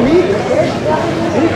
to me.